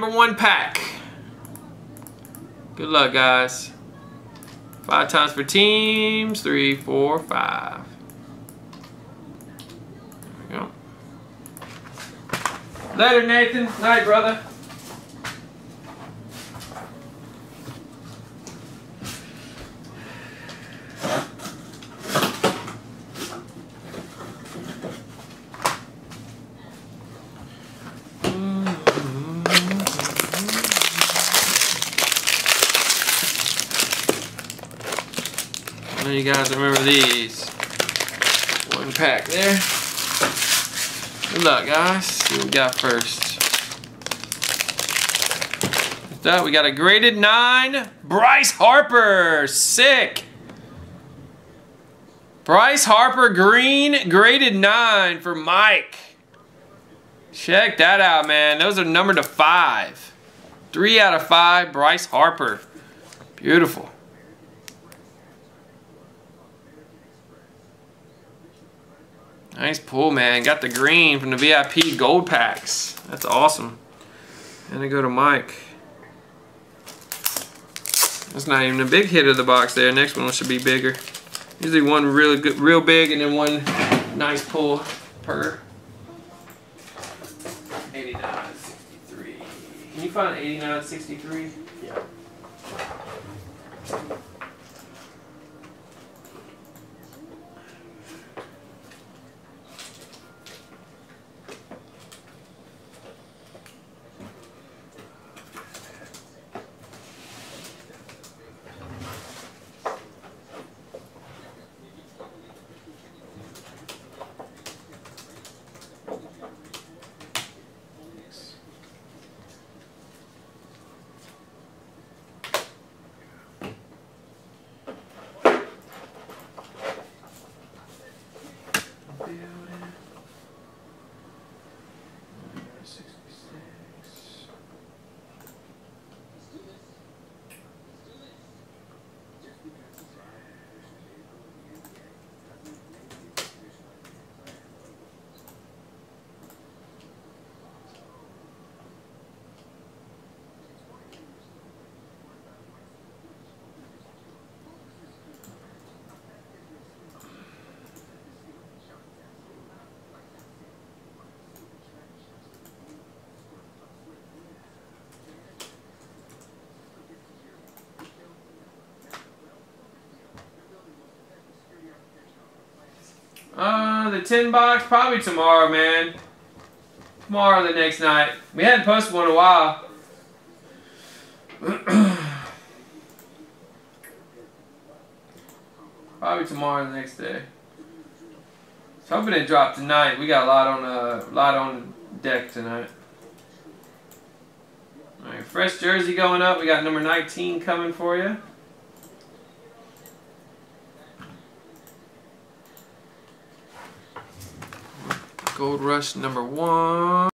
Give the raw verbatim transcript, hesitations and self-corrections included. number one pack. Good luck, guys. Five times for teams. Three, four, five. There we go. Later, Nathan. Night, brother. You guys remember these. One pack there. Good luck, guys. See what we got first. With that, we got a graded nine. Bryce Harper. Sick. Bryce Harper green graded nine for Mike. Check that out, man. Those are numbered to five. Three out of five. Bryce Harper. Beautiful. Nice pull, man. Got the green from the V I P gold packs. That's awesome. And I go to Mike. That's not even a big hit of the box there. Next one should be bigger. Usually one really good, real big, and then one nice pull per. eighty-nine sixty-three. Can you find eighty-nine sixty-three? Yeah. Uh, the tin box, probably tomorrow, man. Tomorrow, the next night. We hadn't posted one in a while. Probably tomorrow, the next day. So hoping it dropped tonight. We got a lot on a uh, lot on deck tonight. All right, fresh jersey going up. We got number nineteen coming for you. Gold Rush number one.